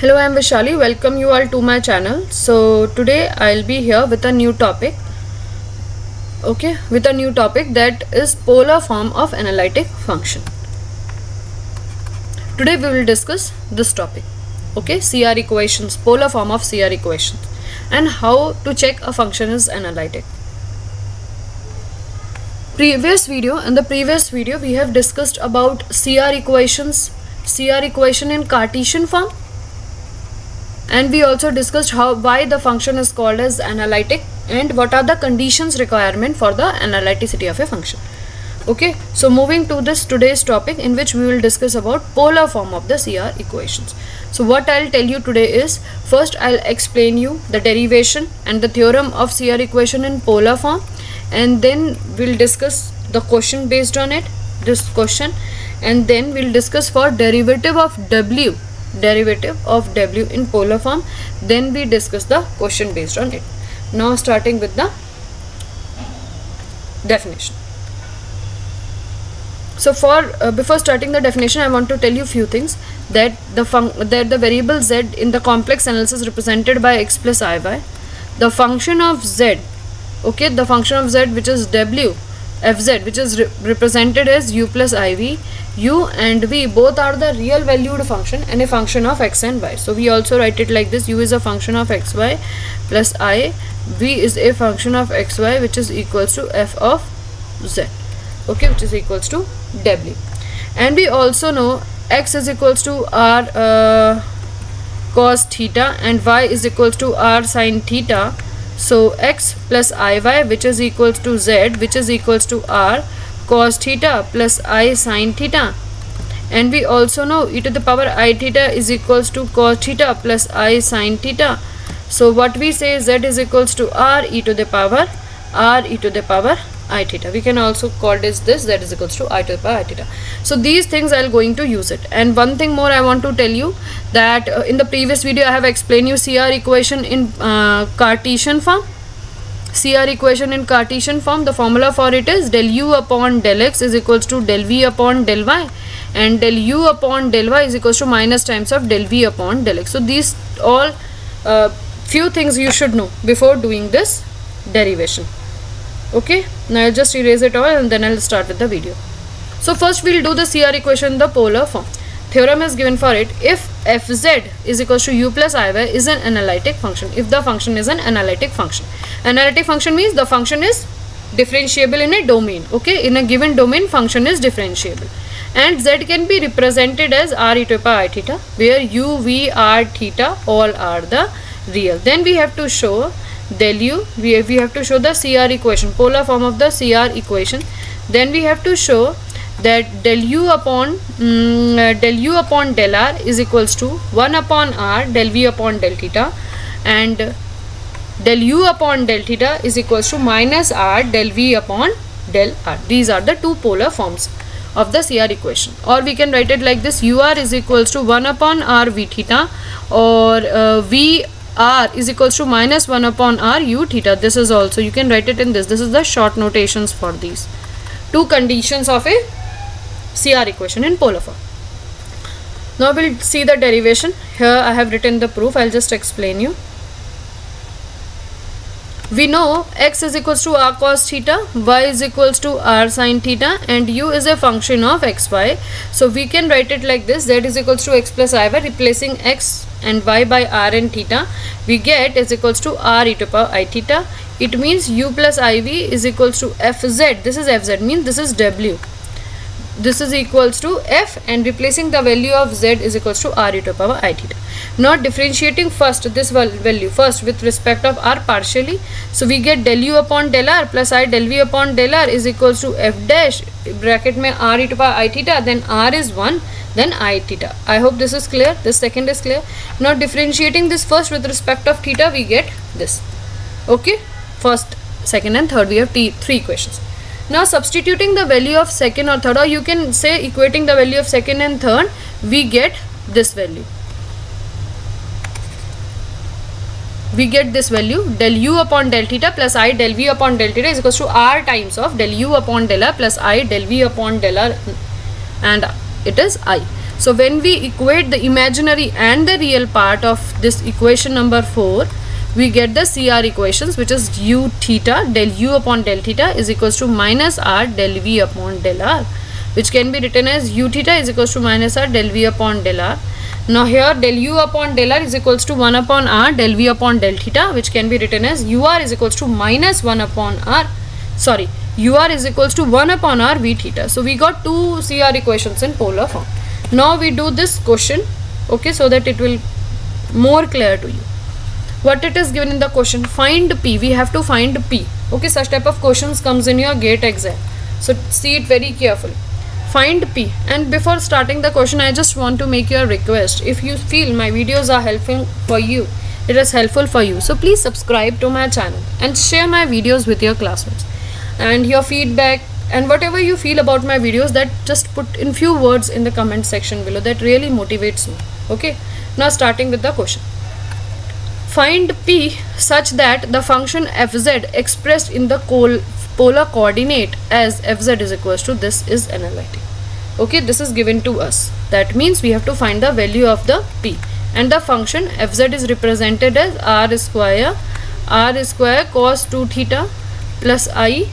Hello, I am Vaishali. Welcome you all to my channel. So today I'll be here with a new topic. Okay, with a new topic, that is polar form of analytic function. Today we will discuss this topic. Okay, CR equations, polar form of CR equations, and how to check a function is analytic. In the previous video we have discussed about CR equations, CR equation in Cartesian form. And we also discussed why the function is called as analytic and what are the conditions requirement for the analyticity of a function. Okay, so moving to today's topic, in which we will discuss about polar form of the CR equations. So what I'll tell you today is, first I'll explain you the derivation and the theorem of CR equation in polar form, and then we'll discuss the question based on it, this question, and then we'll discuss for derivative of w in polar form. Then we discuss the question based on it. Now starting with the definition. So before starting the definition, I want to tell you few things, that the variable z in the complex analysis represented by x plus iy, the function of z, okay, the function of z which is w fz, which is represented as u plus iv. u and v both are the real valued function and a function of x and y. So we also write it like this: u is a function of xy plus I, v is a function of xy which is equals to f of z, okay, which is equals to w. And we also know x is equals to r cos theta and y is equals to r sin theta. So x plus iy which is equals to z, which is equals to r cos theta plus I sin theta. And we also know e to the power I theta is equals to cos theta plus I sin theta. So what we say, z is equals to r e to the power I theta. We can also call this z is equals to I to the power I theta. So these things I'll going to use it. And one thing more I want to tell you, that in the previous video I have explained you CR equation in Cartesian form. CR equation in Cartesian form, the formula for it is del u upon del x is equals to del v upon del y, and del u upon del y is equals to minus times of del v upon del x. So these all few things you should know before doing this derivation. Okay, now I'll just erase it all and then I'll start with the video. So first we'll do the CR equation in the polar form. Theorem is given for it. If fz is equals to u plus iy is an analytic function, if the function is an analytic function. Analytic function means the function is differentiable in a domain. Okay, in a given domain function is differentiable. And z can be represented as r e to the power I theta, where u, v, r, theta all are the real. Then we have to show del u, we have to show the CR equation, polar form of the CR equation. Then we have to show that del u upon del r is equals to 1 upon r del v upon del theta, and del u upon del theta is equals to minus r del v upon del r. These are the two polar forms of the CR equation. Or we can write it like this: ur is equals to 1 upon r v theta, or v r is equals to minus 1 upon r u theta. This is also, you can write it in this is the short notations for these two conditions of a CR equation in polar form. Now we'll see the derivation. Here I have written the proof. I'll just explain you. We know x is equals to r cos theta, y is equals to r sin theta, and u is a function of xy. So we can write it like this: z is equals to x plus iy, replacing x and y by r and theta. We get is equals to r e to the power I theta. It means u plus iv is equals to fz. This is fz, means this is w. This is equals to f, and replacing the value of z is equals to r e to the power I theta. Not differentiating first this value first with respect of r partially. So we get del u upon del r plus I del v upon del r is equals to f dash bracket mein r e to the power I theta. Then r is 1, then I theta. I hope this is clear. This second is clear. Not differentiating this first with respect of theta, we get this. Okay, first, second and third, we have three questions. Now substituting the value of second or third, or you can say equating the value of second and third, we get this value. We get this value: del u upon del theta plus I del v upon del theta is equals to r times of del u upon del r plus I del v upon del r, and it is I. So when we equate the imaginary and the real part of this equation number 4, we get the CR equations, which is u theta, del u upon del theta is equals to minus r del v upon del r, which can be written as u theta is equals to minus r del v upon del r. Now here del u upon del r is equals to 1 upon r del v upon del theta, which can be written as ur is equals to minus 1 upon r, sorry, ur is equals to 1 upon r v theta. So we got two CR equations in polar form. Now we do this question, okay, so that it will more clear to you. What it is given in the question, find p, we have to find p, okay, such type of questions comes in your GATE exam, so see it very carefully. Find p, and before starting the question I just want to make your request, if you feel my videos are helpful for you, it is helpful for you, so please subscribe to my channel and share my videos with your classmates, and your feedback and whatever you feel about my videos, that just put in few words in the comment section below, that really motivates me, okay. Now starting with the question, find p such that the function fz expressed in the polar coordinate as fz is equals to this is analytic, okay. This is given to us, that means we have to find the value of the p, and the function fz is represented as r square cos 2 theta plus I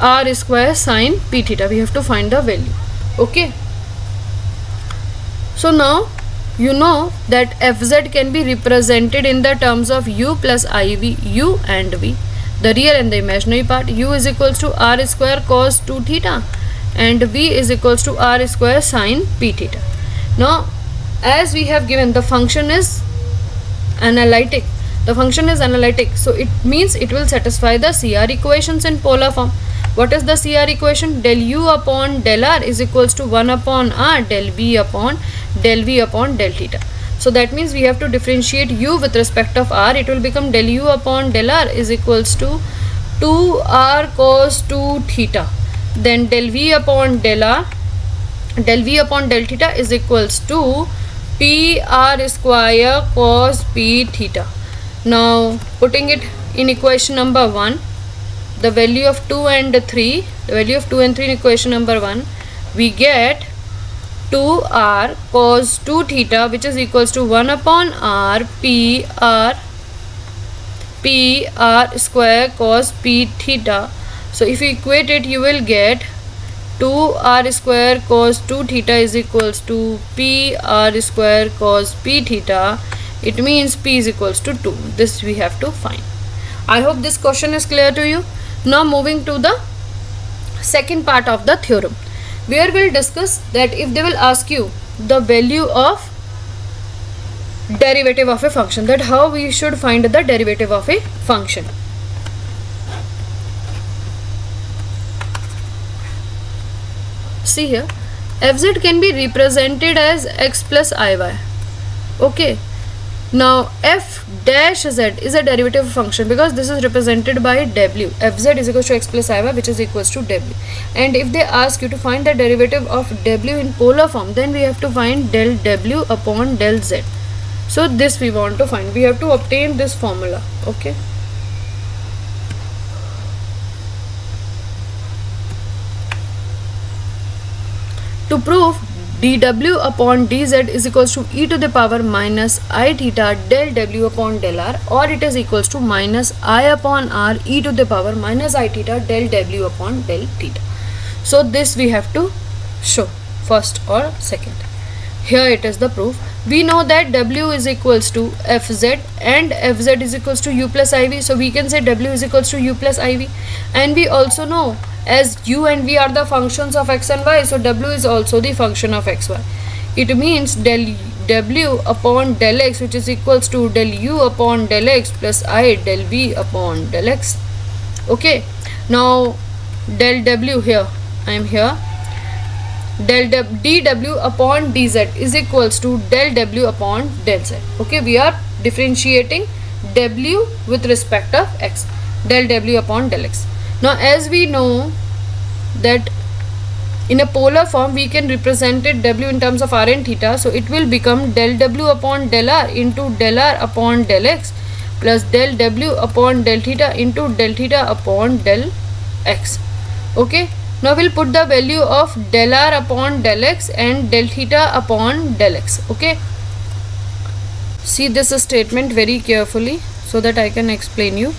r square sine p theta. We have to find the value, okay. So now you know that fz can be represented in the terms of u plus iv, u and v, the real and the imaginary part. U is equals to r square cos 2 theta and v is equals to r square sine p theta. Now as we have given, the function is analytic, so it means it will satisfy the CR equations in polar form. What is the CR equation? Del u upon del r is equals to 1 upon r del v upon del theta. So that means we have to differentiate u with respect of r. It will become del u upon del r is equals to 2r cos 2 theta. Then del v upon del theta is equals to p r square cos p theta. Now putting it in equation number 1, the value of 2 and 3 in equation number 1, we get 2r cos 2 theta, which is equals to 1 upon r p r square cos p theta. So if you equate it, you will get 2r square cos 2 theta is equals to p r square cos p theta. It means p is equals to 2. This we have to find. I hope this question is clear to you. Now moving to the second part of the theorem, where we will discuss that if they will ask you the value of derivative of a function, that how we should find the derivative of a function. See here, fz can be represented as x plus iy, okay. Now f dash z is a derivative function because this is represented by w. fz is equals to x plus iy, which is equals to w, and if they ask you to find the derivative of w in polar form, then we have to find del w upon del z. So this we want to find. We have to obtain this formula, okay. To prove dw upon dz is equals to e to the power minus I theta del w upon del r, or it is equals to minus I upon r e to the power minus I theta del w upon del theta. So this we have to show first or second. Here it is the proof. We know that w is equals to fz and fz is equals to u plus iv, so we can say w is equals to u plus iv, and we also know as u and v are the functions of x and y, so w is also the function of xy. It means del w upon del x, which is equals to del u upon del x plus I del v upon del x, okay. Now del w here, I am here, del dw upon dz is equals to del w upon del z, okay. We are differentiating w with respect of x, del w upon del x. Now as we know that in a polar form we can represent it w in terms of r and theta, so it will become del w upon del r into del r upon del x plus del w upon del theta into del theta upon del x, okay. Now we'll put the value of del r upon del x and del theta upon del x. Okay. See this statement very carefully so that I can explain you.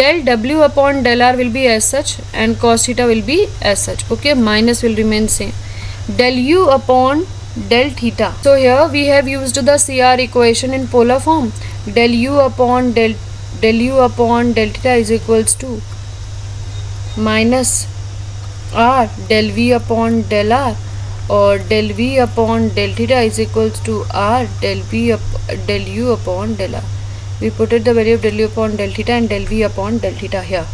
Del w upon del r will be as such and cos theta will be as such. Okay, minus will remain same. Del u upon del theta. So here we have used the CR equation in polar form. Del u upon del u upon del theta is equals to minus r del v upon del r, or del v upon del theta is equals to r del v del u upon del r. We put it the value of del u upon del theta and del v upon del theta here.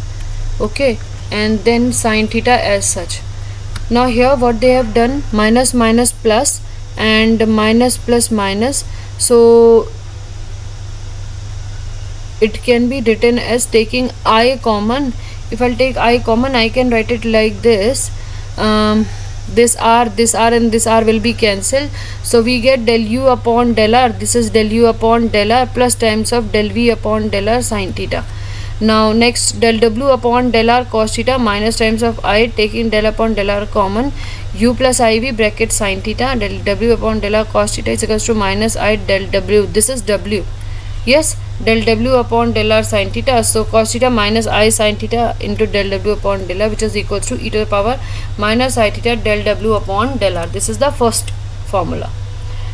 Okay, and then sine theta as such. Now here what they have done, minus minus plus and minus plus minus. So it can be written as taking I common. If I'll take I common, I can write it like this. This r and this r will be cancelled. So we get del u upon del r. This is del u upon del r plus times of del v upon del r sine theta. Now next del w upon del r cos theta minus times of I, taking del upon del r common, u plus iv bracket sine theta. Del w upon del r cos theta is equals to minus I del w. This is w. Yes, del w upon del r sine theta. So cos theta minus I sine theta into del w upon del r, which is equals to e to the power minus I theta del w upon del r. This is the first formula.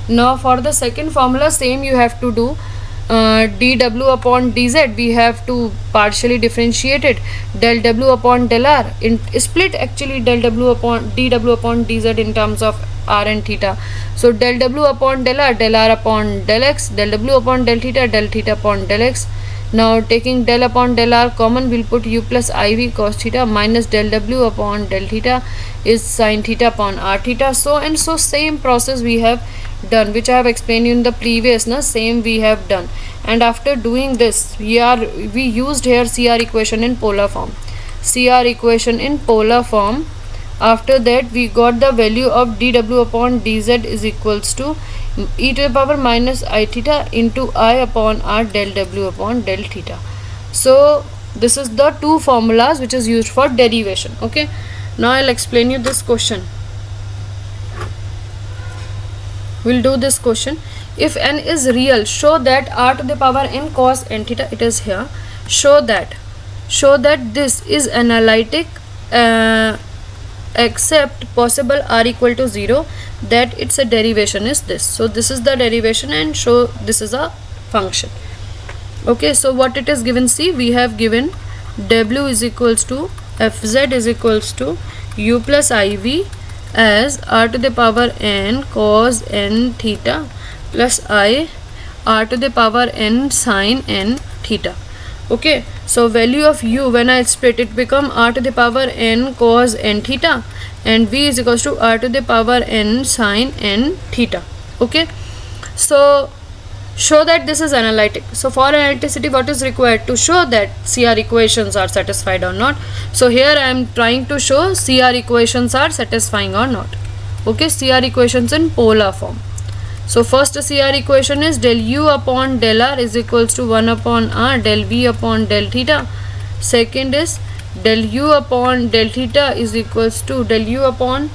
Now for the second formula, same you have to do. Dw upon dz, we have to partially differentiate it. Del w upon del r, in split actually del w upon dw upon dz in terms of r and theta. So del w upon del r upon del x, del w upon del theta upon del x. Now taking del upon del r common, we'll put u plus iv cos theta minus del w upon del theta is sine theta upon r theta. So and so same process we have done, which I have explained you in the previous, na, same we have done. And after doing this, we used here CR equation in polar form. CR equation in polar form. After that, we got the value of dw upon dz is equals to e to the power minus I theta into I upon r del w upon del theta. So this is the two formulas which is used for derivation. Okay. Now I'll explain you this question. We'll do this question. If n is real, show that r to the power n cos n theta. It is here. Show that this is analytic except possible r equal to 0, that its a derivation is this. So this is the derivation, and show this is a function. Okay, so what it is given, see, we have given w is equals to fz is equals to u plus iv as r to the power n cos n theta plus I r to the power n sine n theta. Okay, so value of u, when I split it, become r to the power n cos n theta, and v is equals to r to the power n sine n theta. Okay, so show that this is analytic. So for analyticity, what is required? To show that CR equations are satisfied or not. So here I am trying to show CR equations are satisfying or not. Okay, CR equations in polar form. So first CR equation is del u upon del r is equals to 1 upon r del v upon del theta. Second is del u upon del theta is equals to del u upon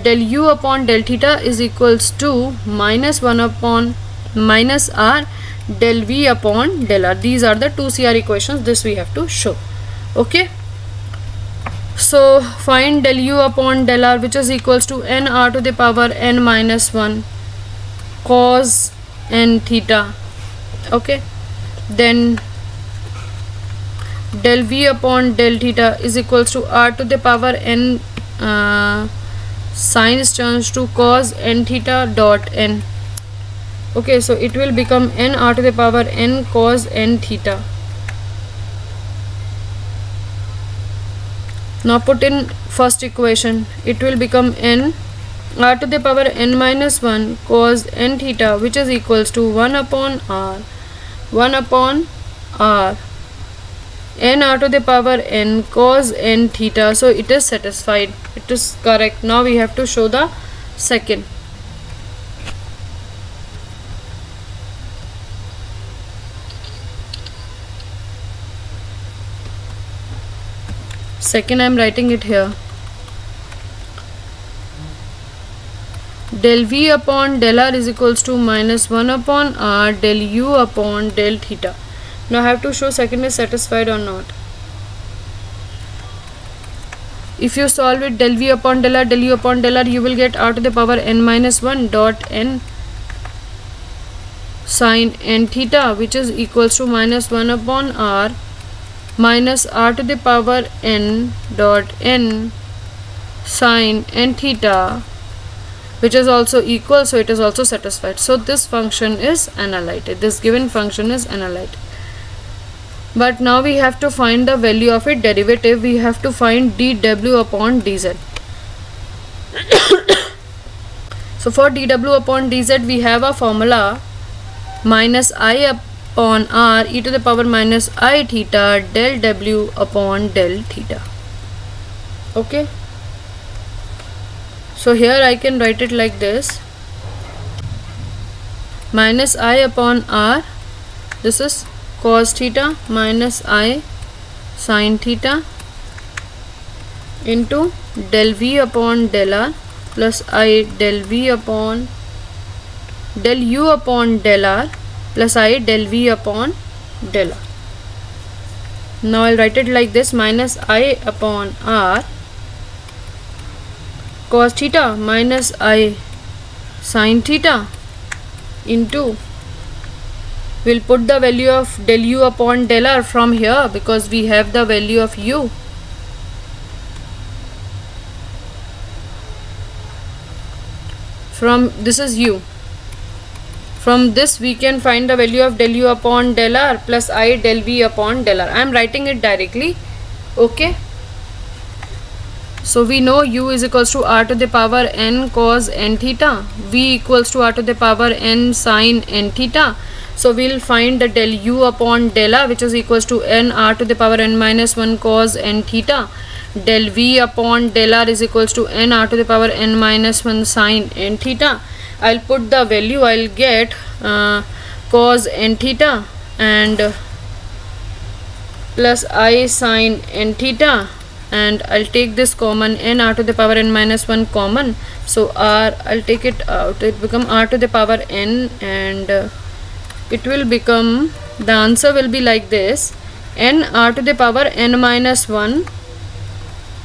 del theta is equals to minus 1 upon minus r del v upon del r. These are the two CR equations, this we have to show. Okay, so find del u upon del r, which is equals to n r to the power n minus 1 cos n theta. Okay, then del v upon del theta is equals to r to the power n sine turns to cos n theta dot n. Okay, so it will become n r to the power n cos n theta. Now put in first equation. It will become n r to the power n minus 1 cos n theta, which is equals to 1 upon r n r to the power n cos n theta. So it is satisfied. It is correct. Now we have to show the second. Second, I am writing it here. del v upon del r is equals to minus 1 upon r del u upon del theta. Now I have to show second is satisfied or not. If you solve it del v upon del r del u upon del r, you will get r to the power n minus 1 dot n sine n theta, which is equals to minus 1 upon r minus r to the power n dot n sine n theta, which is also equal, so it is also satisfied. So this function is analytic, this given function is analytic. But now we have to find the value of its derivative. We have to find dw upon dz. So for dw upon dz we have a formula minus I upon r e to the power minus I theta del w upon del theta. Okay. So here I can write it like this, minus I upon r, this is cos theta minus I sin theta into del v upon del r plus I del v upon del u upon del r plus I del v upon del r. Now I will write it like this, minus I upon r cos theta minus I sin theta into, we'll put the value of del u upon del r from here because we have the value of u. From this is u. From this we can find the value of del u upon del r plus I del v upon del r. I am writing it directly. Okay. So we know u is equals to r to the power n cos n theta, v equals to r to the power n sin n theta. So we will find the del u upon del r, which is equals to n r to the power n minus 1 cos n theta. Del v upon del r is equals to n r to the power n minus 1 sin n theta. I will put the value, I will get cos n theta and plus I sin n theta. And I'll take this common, n r to the power n minus 1 common, so r I'll take it out, it become r to the power n, and it will become, the answer will be like this, n r to the power n minus 1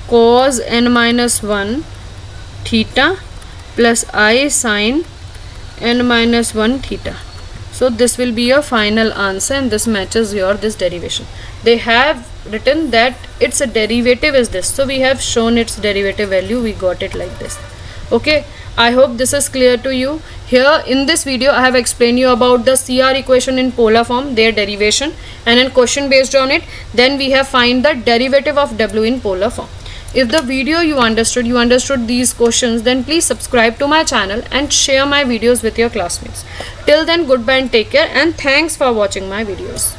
cos n minus 1 theta plus I sin n minus 1 theta. So this will be your final answer, and this matches your this derivation. They have written that its a derivative is this, so we have shown its derivative value, we got it like this. Okay, I hope this is clear to you. Here in this video I have explained you about the CR equation in polar form, their derivation, and then question based on it. Then we have find the derivative of W in polar form. If the video you understood these questions, then please subscribe to my channel and share my videos with your classmates. Till then, goodbye and take care, and thanks for watching my videos.